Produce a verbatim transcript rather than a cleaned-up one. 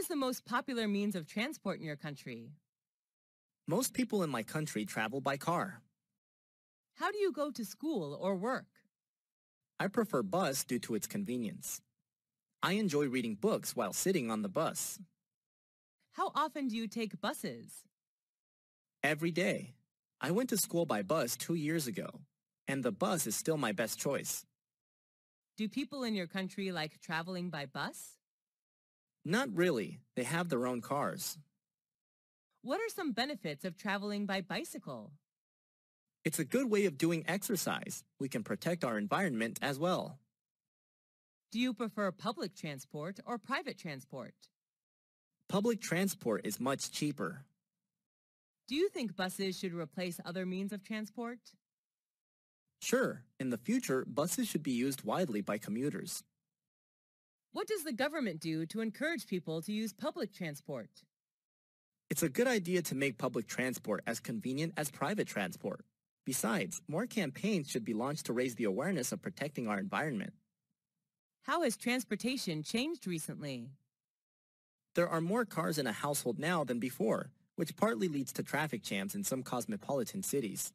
is the most popular means of transport in your country? Most people in my country travel by car. How do you go to school or work? I prefer bus due to its convenience. I enjoy reading books while sitting on the bus. How often do you take buses? Every day. I went to school by bus two years ago, and the bus is still my best choice. Do people in your country like traveling by bus? Not really. They have their own cars. What are some benefits of traveling by bicycle? It's a good way of doing exercise. We can protect our environment as well. Do you prefer public transport or private transport? Public transport is much cheaper. Do you think buses should replace other means of transport? Sure. In the future, buses should be used widely by commuters. What does the government do to encourage people to use public transport? It's a good idea to make public transport as convenient as private transport. Besides, more campaigns should be launched to raise the awareness of protecting our environment. How has transportation changed recently? There are more cars in a household now than before, which partly leads to traffic jams in some cosmopolitan cities.